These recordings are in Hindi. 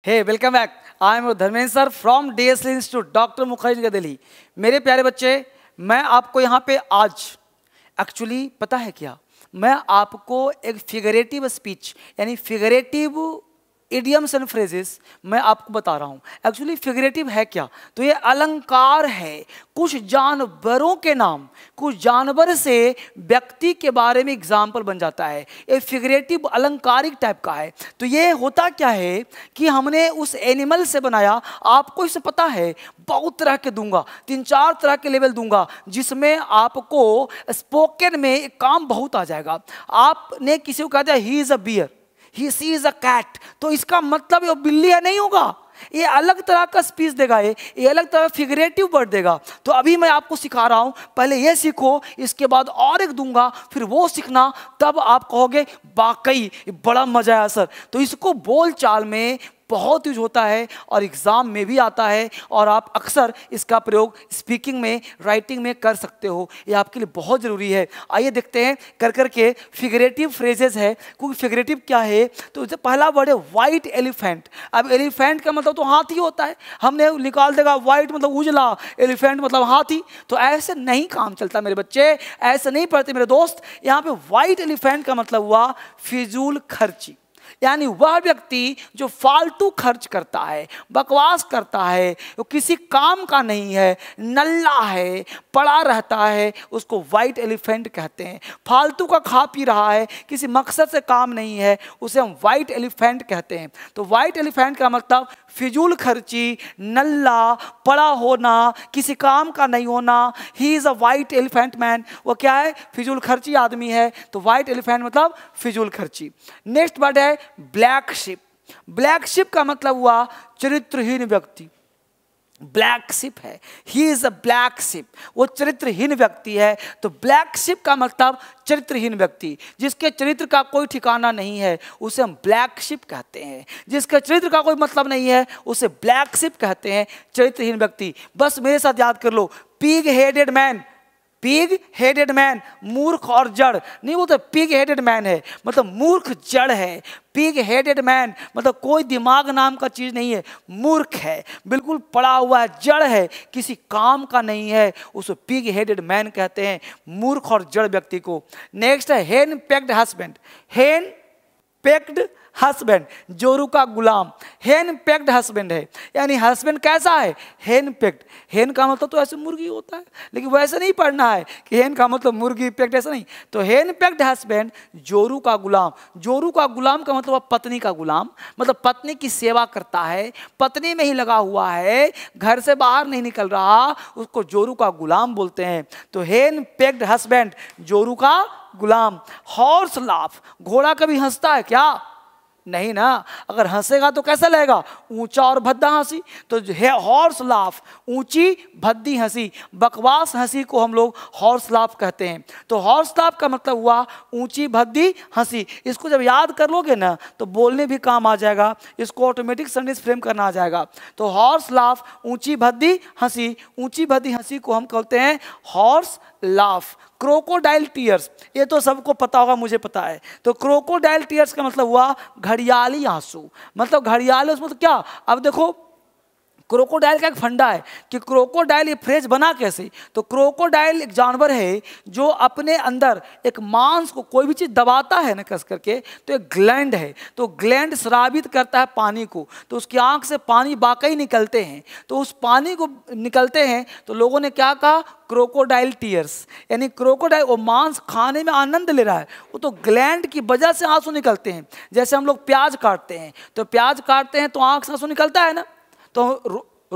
Hey, welcome back. I am Dharmendra sir from DS Institute, doctor Mukherjee Nagar Delhi. मेरे प्यारे बच्चे, मैं आपको यहाँ पे आज एक्चुअली पता है क्या, मैं आपको एक फिगरेटिव स्पीच यानी फिगरेटिव इडियम्स एंड फ्रेजेस मैं आपको बता रहा हूँ। एक्चुअली फिगरेटिव है क्या, तो ये अलंकार है कुछ जानवरों के नाम, कुछ जानवर से व्यक्ति के बारे में एग्जाम्पल बन जाता है। ये फिगरेटिव अलंकारिक टाइप का है। तो ये होता क्या है कि हमने उस एनिमल से बनाया। आपको इसे पता है बहुत तरह के दूंगा, 3-4 तरह के लेवल दूंगा, जिसमें आपको स्पोकन में काम बहुत आ जाएगा। आपने किसी को कहा था he is a bear, He sees a cat, तो इसका मतलब ये बिल्ली है नहीं होगा, ये अलग तरह का स्पीच देगा, ये अलग तरह फिगरेटिव वर्ड देगा। तो अभी मैं आपको सिखा रहा हूँ, पहले ये सीखो, इसके बाद और एक दूंगा, फिर वो सीखना, तब आप कहोगे वाकई बड़ा मजा आया सर। तो इसको बोलचाल में बहुत यूज होता है और एग्ज़ाम में भी आता है, और आप अक्सर इसका प्रयोग स्पीकिंग में, राइटिंग में कर सकते हो। ये आपके लिए बहुत ज़रूरी है। आइए देखते हैं कर कर के फिगरेटिव फ्रेजेस है, क्योंकि फिगरेटिव क्या है। तो पहला वर्ड है वाइट एलिफेंट। अब एलिफेंट का मतलब तो हाथी होता है, हमने निकाल देगा वाइट मतलब उजला, एलिफेंट मतलब हाथी। तो ऐसे नहीं काम चलता मेरे बच्चे, ऐसे नहीं पढ़ते मेरे दोस्त। यहाँ पर वाइट एलिफेंट का मतलब हुआ फिजूल खर्ची, यानी वह व्यक्ति जो फालतू खर्च करता है, बकवास करता है, वो किसी काम का नहीं है, नल्ला है, पड़ा रहता है, उसको वाइट एलिफेंट कहते हैं। फालतू का खा पी रहा है, किसी मकसद से काम नहीं है, उसे हम वाइट एलिफेंट कहते हैं। तो वाइट एलिफेंट का मतलब फिजूल खर्ची, नल्ला, पड़ा होना, किसी काम का नहीं होना। He is a white elephant man, वो क्या है, फिजूल खर्ची आदमी है। तो वाइट एलिफेंट मतलब फिजूल खर्ची। नेक्स्ट वर्ड है ब्लैक शिप। ब्लैक शिप का मतलब हुआ चरित्रहीन व्यक्ति, ब्लैक शिप है, he is a black sheep, वो चरित्रहीन व्यक्ति है। तो ब्लैक शिप का मतलब चरित्रहीन व्यक्ति, जिसके चरित्र का कोई ठिकाना नहीं है, उसे हम ब्लैक शिप कहते हैं। जिसके चरित्र का कोई मतलब नहीं है, उसे ब्लैक शिप कहते हैं, चरित्रहीन व्यक्ति। बस मेरे साथ याद कर लो, pig headed man, pig headed man, मूर्ख और जड़ नहीं बोलते, पिग हेडेड मैन है मतलब मूर्ख जड़ है। पिग हेडेड मैन मतलब कोई दिमाग नाम का चीज़ नहीं है, मूर्ख है, बिल्कुल पड़ा हुआ है, जड़ है, किसी काम का नहीं है, उसे पिग हेडेड मैन कहते हैं, मूर्ख और जड़ व्यक्ति को। नेक्स्ट है henpecked husband. Henpecked husband, जोरू का गुलाम, हेन पेक्ड हस्बैंड है, यानी हस्बैंड कैसा है, हेन पेक्ड। हेन का मतलब तो ऐसे मुर्गी होता है, लेकिन वैसे नहीं पढ़ना है कि हेन का मतलब मुर्गी पेक्ड, ऐसा नहीं। तो हेन पेक्ड हस्बैंड जोरू का गुलाम। जोरू का गुलाम का मतलब पत्नी का गुलाम, मतलब पत्नी की सेवा करता है, पत्नी में ही लगा हुआ है, घर से बाहर नहीं निकल रहा, उसको जोरू का गुलाम बोलते हैं। तो हेन पेक्ड हस्बैंड जोरू का गुलाम। हॉर्स लाफ, घोड़ा कभी हंसता है क्या, नहीं ना, अगर हंसेगा तो कैसा लगेगा, ऊंचा और भद्दा हंसी। तो हॉर्स लाफ ऊंची भद्दी हंसी, बकवास हंसी को हम लोग हॉर्स लाफ कहते हैं। तो हॉर्स लाफ का मतलब हुआ ऊंची भद्दी हंसी। इसको जब याद कर लोगे ना तो बोलने भी काम आ जाएगा, इसको ऑटोमेटिक सेंटेंस फ्रेम करना आ जाएगा। तो हॉर्स लाफ ऊंची भद्दी हंसी, ऊंची भद्दी हंसी को हम कहते हैं हॉर्स लाफ। क्रोकोडाइल टीयर्स, ये तो सबको पता होगा, मुझे पता है। तो क्रोकोडाइल टीयर्स का मतलब हुआ घड़ियाली आंसू, मतलब घड़ियाली उसमें तो क्या, अब देखो क्रोकोडाइल का एक फंडा है कि क्रोकोडाइल ये फ्रेज बना कैसे। तो क्रोकोडाइल एक जानवर है जो अपने अंदर एक मांस को कोई भी चीज़ दबाता है ना कस करके, तो एक ग्लैंड है, तो ग्लैंड स्रावित करता है पानी को, तो उसकी आंख से पानी वाकई निकलते हैं। तो उस पानी को निकलते हैं तो लोगों ने क्या कहा, क्रोकोडाइल टीयर्स, यानी क्रोकोडाइल वो मांस खाने में आनंद ले रहा है, वो तो ग्लैंड की वजह से आंसू निकलते हैं। जैसे हम लोग प्याज काटते हैं, तो प्याज काटते हैं तो आंख से आंसू निकलता है ना, तो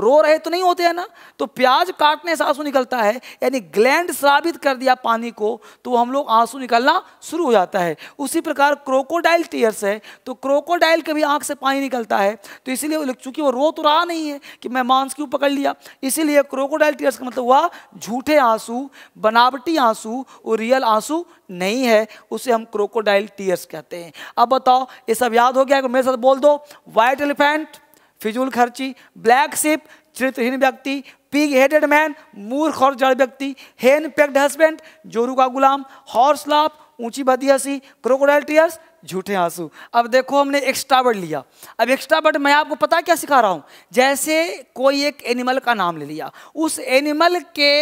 रो रहे तो नहीं होते हैं ना, तो प्याज काटने से आंसू निकलता है, यानी ग्लैंड स्रावित कर दिया पानी को, तो हम लोग आंसू निकलना शुरू हो जाता है। उसी प्रकार क्रोकोडाइल टीयर्स है, तो क्रोकोडाइल के भी आंख से पानी निकलता है, तो इसीलिए चूंकि वो रो तो रहा नहीं है कि मैं मांस क्यों पकड़ लिया, इसीलिए क्रोकोडाइल टीयर्स का मतलब हुआ झूठे आंसू, बनावटी आंसू, वो रियल आंसू नहीं है, उसे हम क्रोकोडाइल टीयर्स कहते हैं। अब बताओ ये सब याद हो गया, मेरे साथ बोल दो, व्हाइट एलिफेंट फिजूल खर्ची, ब्लैक शिप चरित्रहीन व्यक्ति, पिग हेडेड मैन मूर्ख और जड़ व्यक्ति, हेन पेक्ड हस्बैंड जोरू का गुलाम, हॉर्स लाफ ऊंची बदिया सी, क्रोकोडाइल टीयर्स, झूठे आंसू। अब देखो हमने एक्स्ट्रावर्ड लिया। अब एक्स्ट्रावर्ड मैं आपको पता क्या सिखा रहा हूँ, जैसे कोई एक एनिमल का नाम ले लिया, उस एनिमल के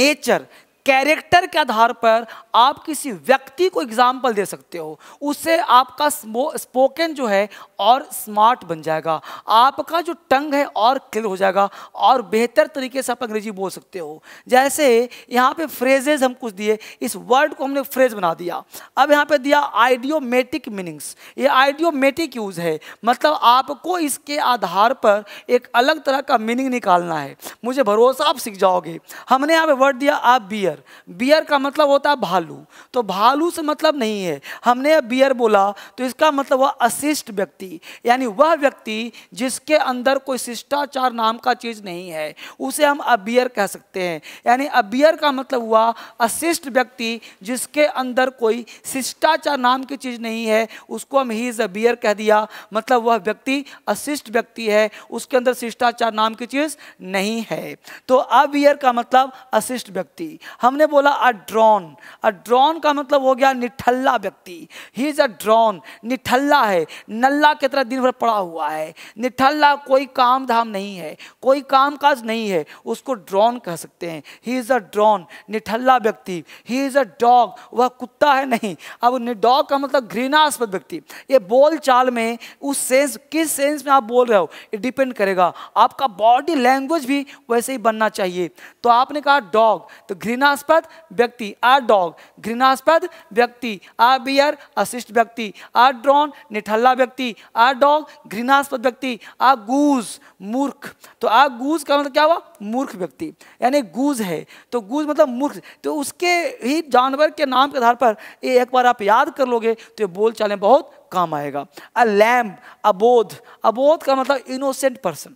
नेचर कैरेक्टर के आधार पर आप किसी व्यक्ति को एग्जाम्पल दे सकते हो, उससे आपका स्पोकन जो है और स्मार्ट बन जाएगा, आपका जो टंग है और क्लियर हो जाएगा और बेहतर तरीके से आप अंग्रेजी बोल सकते हो। जैसे यहाँ पे फ्रेजेज हम कुछ दिए, इस वर्ड को हमने फ्रेज बना दिया। अब यहाँ पे दिया आइडियोमेटिक मीनिंग्स, ये आइडियोमेटिक यूज़ है, मतलब आपको इसके आधार पर एक अलग तरह का मीनिंग निकालना है। मुझे भरोसा आप सीख जाओगे। हमने यहाँ पे वर्ड दिया आप बियर, बियर का मतलब होता है भालू, तो भालू से मतलब नहीं है, हमने बियर बोला तो इसका मतलब वह अशिष्ट व्यक्ति, यानी वह व्यक्ति जिसके अंदर कोई शिष्टाचार नाम का चीज नहीं है, उसे हम अबियर कह सकते हैं। यानी अबियर का मतलब हुआ अशिष्ट व्यक्ति जिसके अंदर कोई शिष्टाचार नाम की चीज नहीं है, उसको हम ही इज अबियर कह दिया, मतलब वह व्यक्ति अशिष्ट व्यक्ति है, उसके अंदर शिष्टाचार नाम की चीज नहीं है, तो अबियर का मतलब अशिष्ट व्यक्ति। हमने बोला अड्रॉन, अड्रॉन का मतलब हो गया निठल्ला व्यक्ति, ही इज अड्रॉन, निठल्ला है, नल्ला की तरह दिन भर पड़ा हुआ है, निठल्ला, कोई काम धाम नहीं है, कोई काम काज नहीं है, उसको ड्रॉन कह सकते हैं, ही इज अड्रॉन, निठल्ला व्यक्ति। ही इज अ डॉग, वह कुत्ता है नहीं। अब डॉग का मतलब घृणास्पद व्यक्ति। ये बोल चाल में उस सेंस, किस सेंस में आप बोल रहे हो, ये डिपेंड करेगा, आपका बॉडी लैंग्वेज भी वैसे ही बनना चाहिए। तो आपने कहा डॉग तो घृणा घृणास्पद व्यक्ति, आ डॉग घृणास्पद व्यक्ति, आ बियर अशिष्ट व्यक्ति, आ ड्रोन निठल्ला व्यक्ति, आ डॉग घृणास्पद व्यक्ति, आ गूज मूर्ख, तो आ गूज का मतलब क्या हुआ, मूर्ख व्यक्ति, यानी गूज है तो गूज मतलब मूर्ख। तो उसके ही जानवर के नाम के आधार पर ये एक बार आप याद कर लोगे तो ये बोल चालें बहुत काम आएगा। अ लैम्ब, अबोध, अबोध का मतलब इनोसेंट पर्सन,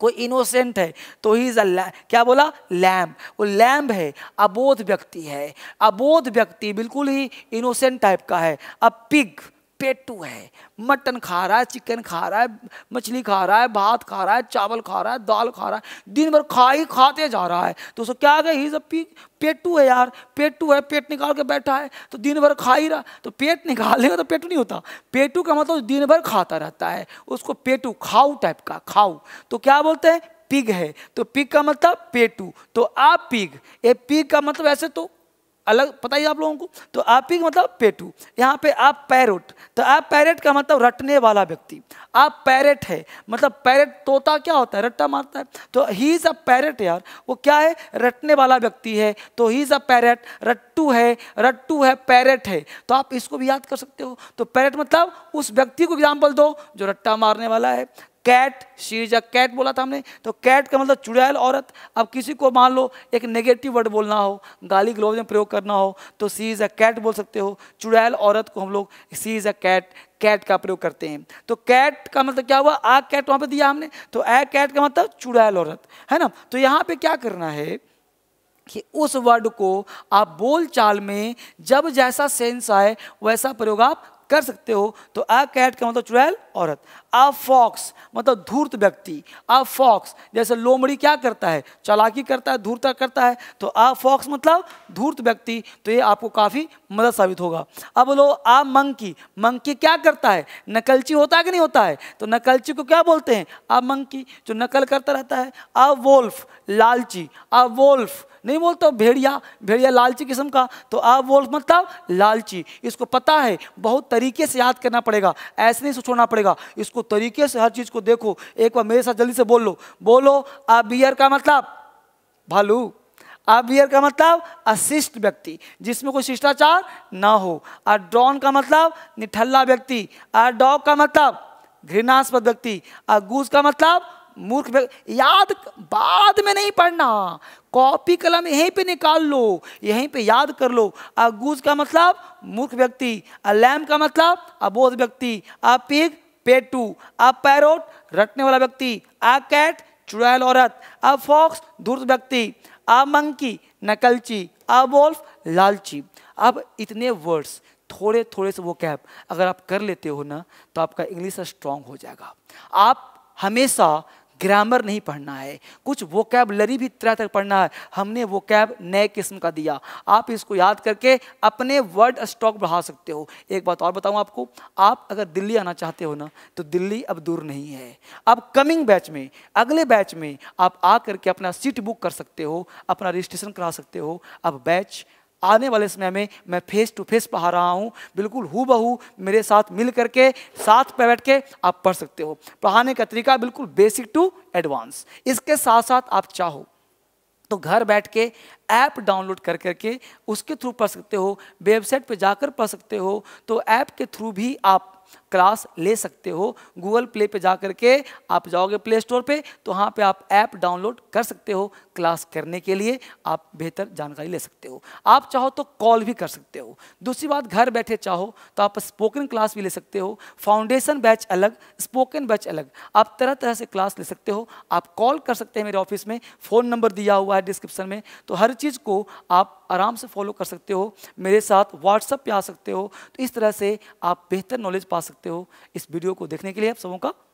कोई इनोसेंट है तो ही इज अ लैम्ब, क्या बोला लैम्ब, वो लैम्ब है, अबोध व्यक्ति है, अबोध व्यक्ति बिल्कुल ही इनोसेंट टाइप का है। अ पिग, पेटू है, मटन खा रहा है, चिकन खा रहा है, मछली खा रहा है, भात खा रहा है, चावल खा रहा है, दाल खा रहा है, दिन भर खा ही खाते जा रहा है, तो उसको क्या कहें, ही इज अ पिग, पेटू है यार, पेटू है, पेट निकाल के बैठा है तो दिन भर खा ही रहा, तो पेट निकालेगा तो पेटू नहीं होता, पेटू का मतलब दिन भर खाता रहता है, उसको पेटू, खाऊ टाइप का, खाऊ, तो क्या बोलते हैं पिग है, तो पिग का मतलब पेटू, तो आ पिग, ये पिग का मतलब ऐसे तो अलग पता ही आप लोगों को, तो आप ही मतलब पेटू। यहाँ पे आप पैरोट, तो आप पैरेट का मतलब रटने वाला व्यक्ति, आप पैरेट है, मतलब पैरेट तोता क्या होता है, रट्टा मारता है, तो ही इज अ पैरेट यार, वो क्या है, रटने वाला व्यक्ति है, तो ही इज अ पैरेट। रट्टू है, रट्टू है, पैरेट है, तो आप इसको भी याद कर सकते हो, तो पैरेट मतलब उस व्यक्ति को एग्जाम्पल दो जो रट्टा मारने वाला है। Cat, she is a cat बोला था हमने, तो कैट का मतलब चुड़ैल औरत। अब किसी को मान लो एक नेगेटिव वर्ड बोलना हो, गाली गलौज में प्रयोग करना हो, तो शी इज अ कैट बोल सकते हो, चुड़ैल औरत को हम लोग she is a cat, cat का प्रयोग करते हैं। तो कैट का मतलब क्या हुआ, आ कैट वहाँ पे दिया हमने, तो आ कैट का मतलब चुड़ैल औरत है ना। तो यहाँ पे क्या करना है कि उस वर्ड को आप बोल चाल में जब जैसा सेंस आए वैसा प्रयोग आप कर सकते हो। तो आ कैट का मतलब चुड़ैल औरत। आ फॉक्स मतलब धूर्त व्यक्ति, आ फॉक्स जैसे लोमड़ी क्या करता है, चालाकी करता है, धूर्त करता है, तो आ फॉक्स मतलब धूर्त व्यक्ति, तो ये आपको काफ़ी मदद साबित होगा। अब लो आ मंकी, मंकी क्या करता है, नकलची होता है कि नहीं होता है, तो नकलची को क्या बोलते हैं, आ मंकी, जो नकल करता रहता है। आ वोल्फ लालची, आ वोल्फ नहीं बोलते, भेड़िया, भेड़िया लालची किस्म का, तो आ वोल्फ मतलब लालची। इसको पता है बहुत तरीके से याद करना पड़ेगा, ऐसे नहीं सोचना पड़ेगा, इसको तरीके से हर चीज़ को देखो। एक बार मेरे साथ जल्दी से बोलो आ बियर का मतलब भालू, आ बियर का मतलब अशिष्ट व्यक्ति जिसमें कोई शिष्टाचार ना हो, आ ड्रॉन का मतलब निठल्ला व्यक्ति, आ डॉग का मतलब घृणास्पद व्यक्ति, आ गूज का मतलब मूर्ख। याद बाद में नहीं पढ़ना, कॉपी कलम यहीं पे निकाल लो, यहीं पे याद कर लो। अगूज का मतलब मूर्ख व्यक्ति, अलाम का मतलब अबोध व्यक्ति, आ पिग पेटू, आ पैरोट रटने वाला व्यक्ति, आ कैट चुड़ैल औरत, आ फॉक्स धूर्त व्यक्ति, आ मंकी नकलची, आ वोल्फ लालची। अब इतने वर्ड्स थोड़े थोड़े से वो कैप अगर आप कर लेते हो ना, तो आपका इंग्लिश स्ट्रांग हो जाएगा। आप हमेशा ग्रामर नहीं पढ़ना है, कुछ वोकैबलरी भी तरह तक पढ़ना है। हमने वोकैब नए किस्म का दिया, आप इसको याद करके अपने वर्ड स्टॉक बढ़ा सकते हो। एक बात और बताऊँ आपको, आप अगर दिल्ली आना चाहते हो ना तो दिल्ली अब दूर नहीं है। अब कमिंग बैच में, अगले बैच में आप आ करके अपना सीट बुक कर सकते हो, अपना रजिस्ट्रेशन करा सकते हो। अब बैच आने वाले समय में मैं फेस टू फेस पढ़ा रहा हूँ, बिल्कुल हूबहू मेरे साथ मिल करके, साथ पे बैठ के आप पढ़ सकते हो। पढ़ाने का तरीका बिल्कुल बेसिक टू एडवांस। इसके साथ साथ आप चाहो तो घर बैठ के ऐप डाउनलोड कर करके उसके थ्रू पढ़ सकते हो, वेबसाइट पे जाकर पढ़ सकते हो, तो ऐप के थ्रू भी आप क्लास ले सकते हो। गूगल प्ले पे जा करके आप जाओगे प्ले स्टोर पे तो वहाँ पे आप ऐप डाउनलोड कर सकते हो, क्लास करने के लिए आप बेहतर जानकारी ले सकते हो। आप चाहो तो कॉल भी कर सकते हो। दूसरी बात, घर बैठे चाहो तो आप स्पोकन क्लास भी ले सकते हो। फाउंडेशन बैच अलग, स्पोकन बैच अलग, आप तरह तरह से क्लास ले सकते हो। आप कॉल कर सकते हैं, मेरे ऑफिस में फ़ोन नंबर दिया हुआ है डिस्क्रिप्शन में, तो हर चीज़ को आप आराम से फॉलो कर सकते हो। मेरे साथ व्हाट्सएप पे आ सकते हो, तो इस तरह से आप बेहतर नॉलेज पा सकते हो। इस वीडियो को देखने के लिए आप सबों का